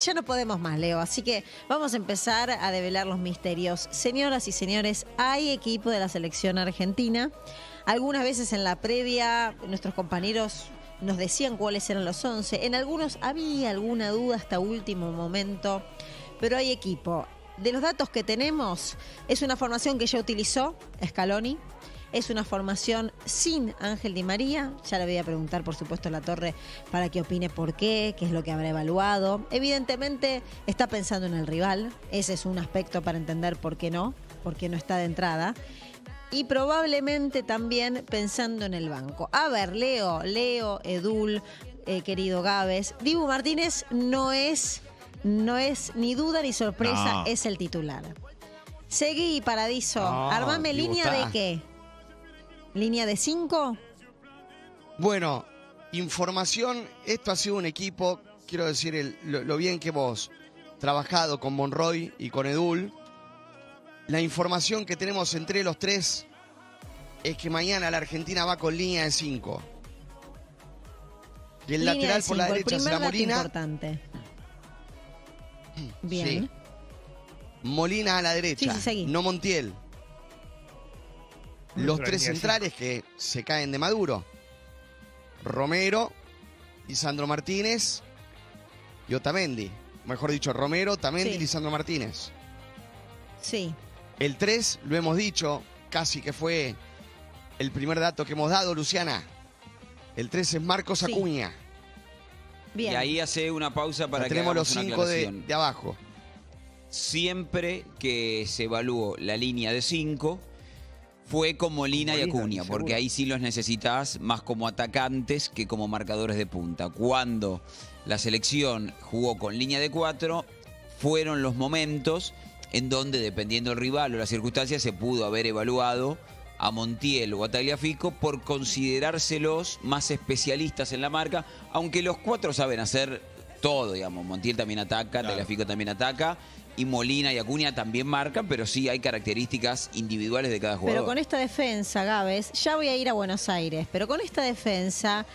Ya no podemos más, Leo, así que vamos a empezar a develar los misterios. Señoras y señores, hay equipo de la selección argentina. Algunas veces en la previa nuestros compañeros nos decían cuáles eran los 11. En algunos había alguna duda hasta último momento, pero hay equipo. De los datos que tenemos, es una formación que ya utilizó Scaloni. Es una formación sin Ángel Di María. Ya le voy a preguntar, por supuesto, a La Torre para que opine por qué, qué es lo que habrá evaluado. Evidentemente está pensando en el rival. Ese es un aspecto para entender por qué no está de entrada. Y probablemente también pensando en el banco. A ver, Leo, Edul, querido Gávez. Dibu Martínez no es ni duda ni sorpresa, no. Es el titular. Seguí, Paradiso. No, armame línea de qué. ¿Línea de 5? Bueno, información, esto ha sido un equipo, quiero decir, lo bien que vos trabajado con Monroy y con Edul. La información que tenemos entre los tres es que mañana la Argentina va con línea de 5. Y el línea lateral por la derecha será Molina. Importante. Bien. Sí. Molina a la derecha, sí, no Montiel. Los tres centrales que se caen de Maduro. Romero, Lisandro Martínez y Otamendi. Mejor dicho, Romero, Otamendi, sí. Lisandro Martínez. Sí. El 3, lo hemos dicho, casi que fue el primer dato que hemos dado, Luciana. El 3 es Marcos Acuña. Sí. Bien. Y ahí hace una pausa para que tenemos los 5 de abajo. Siempre que se evaluó la línea de 5... fue con Molina y Acuña, porque ahí sí los necesitás más como atacantes que como marcadores de punta. Cuando la selección jugó con línea de 4, fueron los momentos en donde, dependiendo del rival o las circunstancias, se pudo haber evaluado a Montiel o a Tagliafico por considerárselos más especialistas en la marca, aunque los 4 saben hacer todo, digamos. Montiel también ataca, claro. Tagliafico también ataca. Y Molina y Acuña también marcan, pero sí hay características individuales de cada jugador. Pero con esta defensa, Gávez, ya voy a ir a Buenos Aires, pero con esta defensa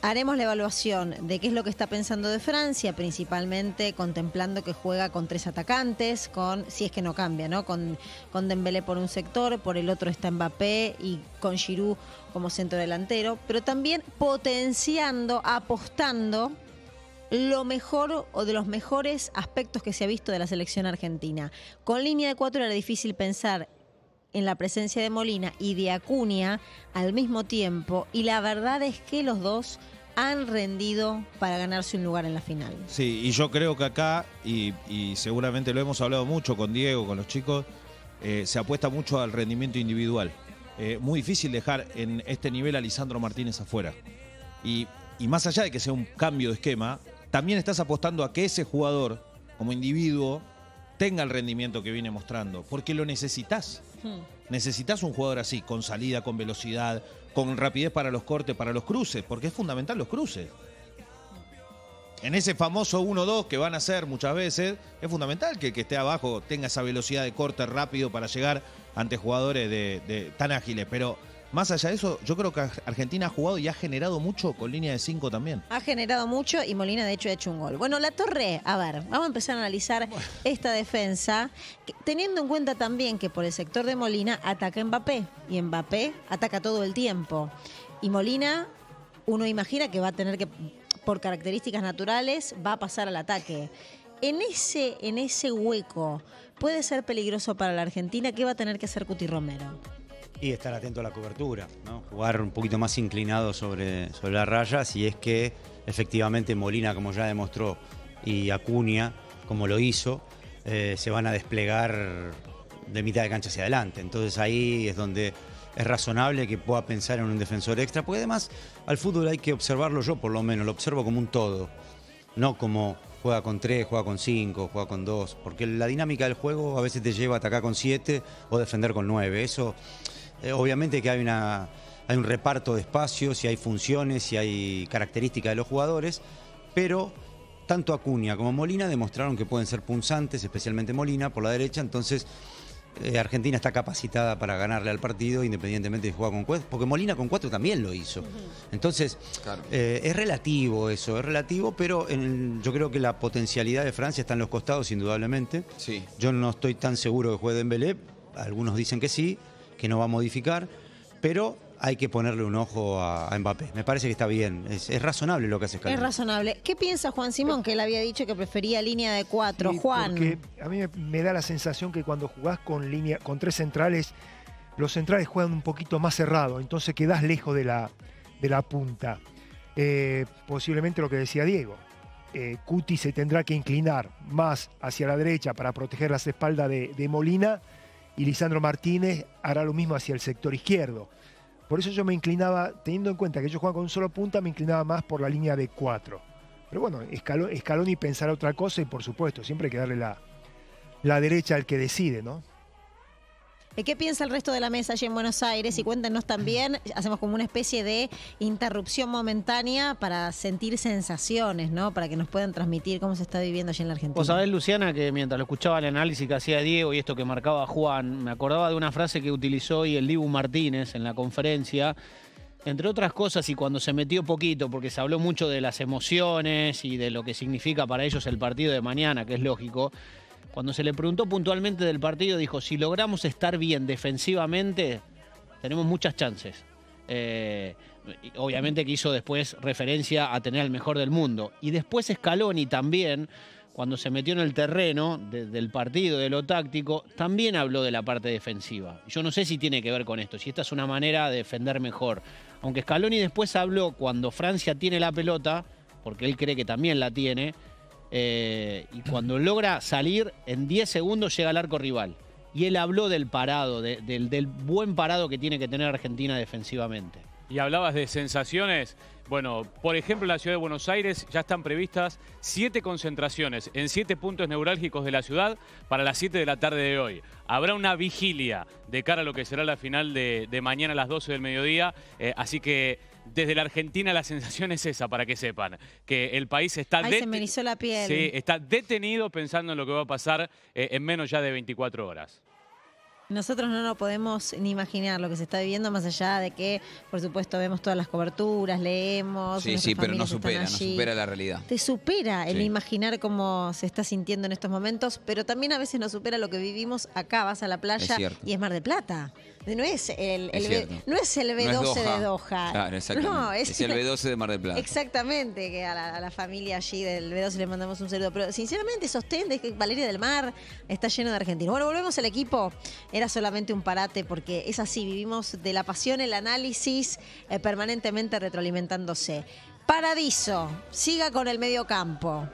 haremos la evaluación de qué es lo que está pensando de Francia, principalmente contemplando que juega con 3 atacantes, con, si es que no cambia, ¿no? Con Dembélé por un sector, por el otro está Mbappé y con Giroud como centro delantero, pero también potenciando, apostando lo mejor o de los mejores aspectos que se ha visto de la selección argentina. Con línea de 4 era difícil pensar en la presencia de Molina y de Acuña al mismo tiempo, y la verdad es que los dos han rendido para ganarse un lugar en la final. Sí, y yo creo que acá, y seguramente lo hemos hablado mucho con Diego, con los chicos, se apuesta mucho al rendimiento individual. Muy difícil dejar en este nivel a Lisandro Martínez afuera. Y más allá de que sea un cambio de esquema, también estás apostando a que ese jugador, como individuo, tenga el rendimiento que viene mostrando. Porque lo necesitas. Necesitas un jugador así, con salida, con velocidad, con rapidez para los cortes, para los cruces. Porque es fundamental los cruces. En ese famoso 1-2 que van a hacer muchas veces, es fundamental que el que esté abajo tenga esa velocidad de corte rápido para llegar ante jugadores tan ágiles. Pero más allá de eso, yo creo que Argentina ha jugado y ha generado mucho con línea de 5 también. Ha generado mucho y Molina, de hecho, ha hecho un gol. Bueno, La Torre, a ver, vamos a empezar a analizar esta defensa, teniendo en cuenta también que por el sector de Molina ataca Mbappé, y Mbappé ataca todo el tiempo. Y Molina, uno imagina que va a tener que, por características naturales, va a pasar al ataque. En ese hueco, ¿puede ser peligroso para la Argentina? ¿Qué va a tener que hacer Cuti Romero? Y estar atento a la cobertura, ¿no? Jugar un poquito más inclinado sobre la raya, si es que efectivamente Molina, como ya demostró, y Acuña, como lo hizo, se van a desplegar de mitad de cancha hacia adelante. Entonces ahí es donde es razonable que pueda pensar en un defensor extra, porque además al fútbol hay que observarlo, yo por lo menos, lo observo como un todo, no como juega con 3, juega con 5, juega con 2, porque la dinámica del juego a veces te lleva a atacar con 7 o defender con 9, eso. Obviamente que hay un reparto de espacios y hay funciones y hay características de los jugadores, pero tanto Acuña como Molina demostraron que pueden ser punzantes, especialmente Molina por la derecha, entonces Argentina está capacitada para ganarle al partido independientemente de jugar con 4, porque Molina con 4 también lo hizo. Entonces, claro, es relativo eso, es relativo, pero yo creo que la potencialidad de Francia está en los costados, indudablemente. Sí. Yo no estoy tan seguro que juegue Dembélé, algunos dicen que sí, que no va a modificar, pero hay que ponerle un ojo a Mbappé. Me parece que está bien, es razonable lo que hace Scaloni. Es razonable. ¿Qué piensa Juan Simón, que él había dicho que prefería línea de 4? Sí, Juan. Porque a mí me da la sensación que cuando jugás con 3 centrales, los centrales juegan un poquito más cerrado, entonces quedás lejos de la punta. Posiblemente lo que decía Diego. Cuti se tendrá que inclinar más hacia la derecha para proteger las espaldas de Molina, y Lisandro Martínez hará lo mismo hacia el sector izquierdo. Por eso yo me inclinaba, teniendo en cuenta que ellos juegan con un solo punta, me inclinaba más por la línea de 4. Pero bueno, Scaloni pensará otra cosa y por supuesto, siempre hay que darle la derecha al que decide, ¿no? ¿Qué piensa el resto de la mesa allí en Buenos Aires? Y cuéntenos también, hacemos como una especie de interrupción momentánea para sentir sensaciones, ¿no? Para que nos puedan transmitir cómo se está viviendo allí en la Argentina. Vos sabés, Luciana, que mientras lo escuchaba el análisis que hacía Diego y esto que marcaba Juan, me acordaba de una frase que utilizó hoy el Dibu Martínez en la conferencia, entre otras cosas, y cuando se metió poquito, porque se habló mucho de las emociones y de lo que significa para ellos el partido de mañana, que es lógico. Cuando se le preguntó puntualmente del partido, dijo, si logramos estar bien defensivamente, tenemos muchas chances. Obviamente que hizo después referencia a tener al mejor del mundo. Y después Scaloni también, cuando se metió en el terreno del partido, de lo táctico, también habló de la parte defensiva. Yo no sé si tiene que ver con esto, si esta es una manera de defender mejor. Aunque Scaloni después habló cuando Francia tiene la pelota, porque él cree que también la tiene, y cuando logra salir, en 10 segundos llega al arco rival. Y él habló del parado, del buen parado que tiene que tener Argentina defensivamente. Y hablabas de sensaciones. Bueno, por ejemplo, en la ciudad de Buenos Aires ya están previstas 7 concentraciones en 7 puntos neurálgicos de la ciudad para las 7 de la tarde de hoy. Habrá una vigilia de cara a lo que será la final de mañana a las 12 del mediodía. Así que desde la Argentina la sensación es esa, para que sepan, que el país está, se me erizó la piel. Sí, está detenido pensando en lo que va a pasar en menos ya de 24 horas. Nosotros no nos podemos ni imaginar lo que se está viviendo, más allá de que, por supuesto, vemos todas las coberturas, leemos. Sí, sí, pero no supera la realidad. Te supera el imaginar cómo se está sintiendo en estos momentos, pero también a veces nos supera lo que vivimos acá. Vas a la playa y es Mar de Plata. No es el B12 de Doha. Claro, exactamente. No, es el B12 de Mar de Plata. Exactamente, que a la familia allí del B12 le mandamos un saludo. Pero sinceramente sostén que Valeria del Mar está lleno de argentinos. Bueno, volvemos al equipo. Era solamente un parate porque es así, vivimos de la pasión, el análisis, permanentemente retroalimentándose. Paradiso, siga con el mediocampo.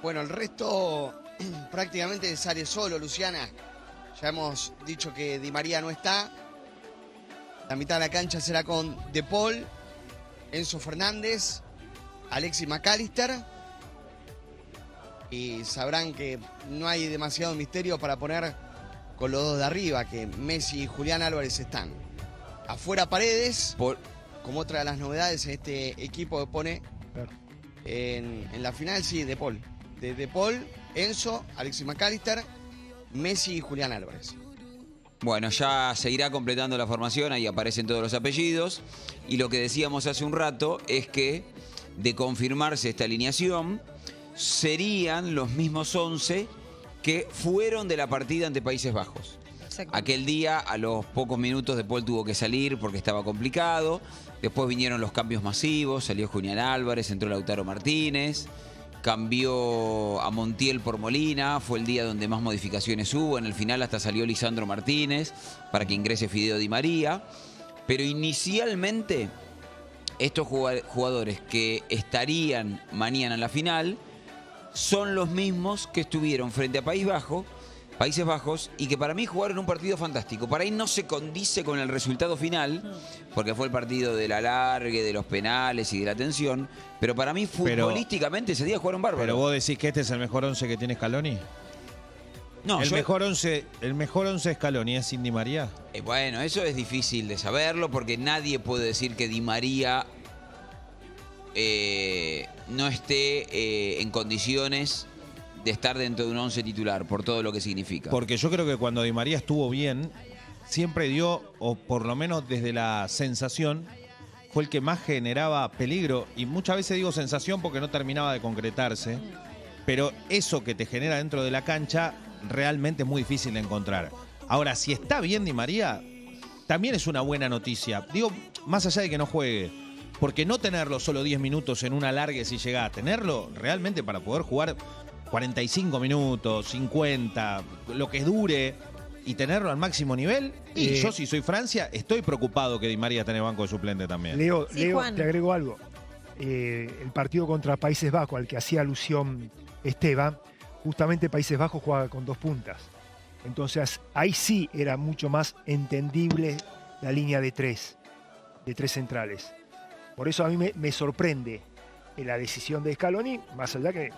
Bueno, el resto prácticamente sale solo, Luciana. Ya hemos dicho que Di María no está. La mitad de la cancha será con De Paul, Enzo Fernández, Alexis McAllister. Y sabrán que no hay demasiado misterio para poner con los dos de arriba, que Messi y Julián Álvarez están. Afuera Paredes, como otra de las novedades en este equipo que pone en la final, sí, De Paul. De Paul, Enzo, Alexis McAllister, Messi y Julián Álvarez. Bueno, ya seguirá completando la formación, ahí aparecen todos los apellidos. Y lo que decíamos hace un rato es que, de confirmarse esta alineación, serían los mismos 11 que fueron de la partida ante Países Bajos. Aquel día, a los pocos minutos, De Paul tuvo que salir porque estaba complicado. Después vinieron los cambios masivos, salió Julián Álvarez, entró Lautaro Martínez, cambió a Montiel por Molina, fue el día donde más modificaciones hubo. En el final hasta salió Lisandro Martínez para que ingrese Fideo Di María. Pero inicialmente, estos jugadores que estarían mañana en la final son los mismos que estuvieron frente a Países Bajos, y que para mí jugaron un partido fantástico. Para ahí no se condice con el resultado final, porque fue el partido del alargue, de los penales y de la tensión, pero para mí futbolísticamente ese día jugaron bárbaro. ¿Pero vos decís que este es el mejor 11 que tiene Scaloni? No, el mejor 11 de Scaloni es sin Di María. Bueno, eso es difícil de saberlo, porque nadie puede decir que Di María no esté en condiciones de estar dentro de un 11 titular, por todo lo que significa. Porque yo creo que cuando Di María estuvo bien, siempre dio, o por lo menos desde la sensación, fue el que más generaba peligro. Y muchas veces digo sensación porque no terminaba de concretarse. Pero eso que te genera dentro de la cancha realmente es muy difícil de encontrar. Ahora, si está bien Di María, también es una buena noticia. Digo, más allá de que no juegue. Porque no tenerlo solo 10 minutos en una larga, si llega a tenerlo, realmente para poder jugar 45 minutos, 50, lo que dure, y tenerlo al máximo nivel. Y yo, si soy Francia, estoy preocupado que Di María esté en el banco de suplente también. Leo, sí, Leo, te agrego algo. El partido contra Países Bajos, al que hacía alusión Esteban, justamente Países Bajos juega con dos puntas. Entonces, ahí sí era mucho más entendible la línea de tres centrales. Por eso a mí me sorprende la decisión de Scaloni, más allá que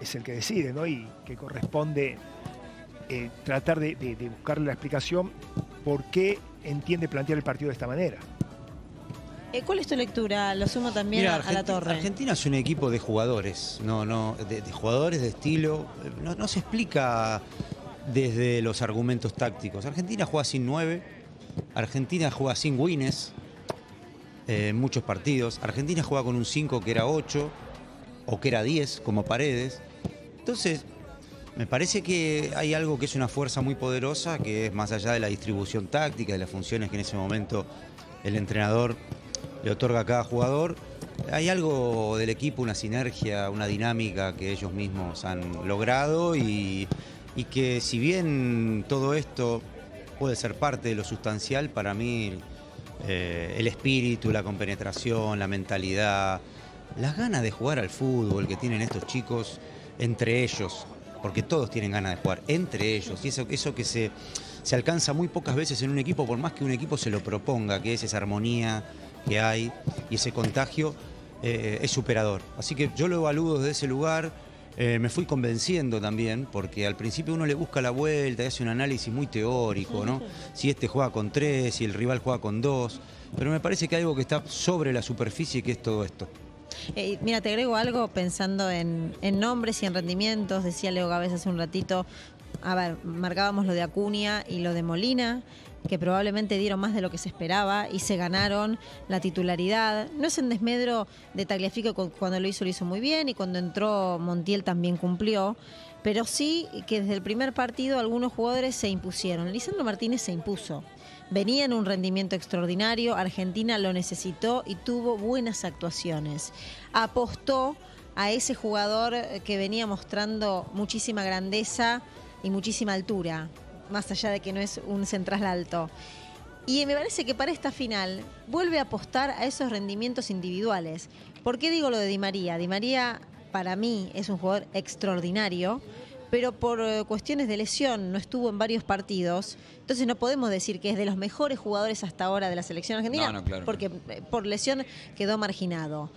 es el que decide, ¿no? Y que corresponde tratar de buscarle la explicación por qué entiende plantear el partido de esta manera. ¿Cuál es tu lectura? Lo sumo también. Mira, a la torre. Argentina es un equipo de jugadores, de jugadores de estilo. No se explica desde los argumentos tácticos. Argentina juega sin 9, Argentina juega sin Wines. Muchos partidos. Argentina juega con un 5 que era 8 o que era 10 como Paredes. Entonces, me parece que hay algo que es una fuerza muy poderosa, que es más allá de la distribución táctica, de las funciones que en ese momento el entrenador le otorga a cada jugador. Hay algo del equipo, una sinergia, una dinámica que ellos mismos han logrado y que, si bien todo esto puede ser parte de lo sustancial, para mí el espíritu, la compenetración, la mentalidad, las ganas de jugar al fútbol que tienen estos chicos entre ellos, porque todos tienen ganas de jugar entre ellos, y eso que se alcanza muy pocas veces en un equipo, por más que un equipo se lo proponga, que es esa armonía que hay y ese contagio, es superador. Así que yo lo evalúo desde ese lugar. Me fui convenciendo también, porque al principio uno le busca la vuelta y hace un análisis muy teórico, ¿no? Si este juega con 3, si el rival juega con 2, pero me parece que hay algo que está sobre la superficie, que es todo esto. Mira, te agrego algo pensando en nombres y en rendimientos. Decía Leo Gávez hace un ratito, a ver, marcábamos lo de Acuña y lo de Molina, que probablemente dieron más de lo que se esperaba y se ganaron la titularidad. No es en desmedro de Tagliafico, cuando lo hizo muy bien, y cuando entró Montiel también cumplió, pero sí que desde el primer partido algunos jugadores se impusieron. Lisandro Martínez se impuso. Venía en un rendimiento extraordinario, Argentina lo necesitó y tuvo buenas actuaciones. Apostó a ese jugador que venía mostrando muchísima grandeza y muchísima altura, más allá de que no es un central alto. Y me parece que para esta final vuelve a apostar a esos rendimientos individuales. ¿Por qué digo lo de Di María? Di María, para mí, es un jugador extraordinario, pero por cuestiones de lesión no estuvo en varios partidos. Entonces no podemos decir que es de los mejores jugadores hasta ahora de la selección argentina, no, claro, porque por lesión quedó marginado.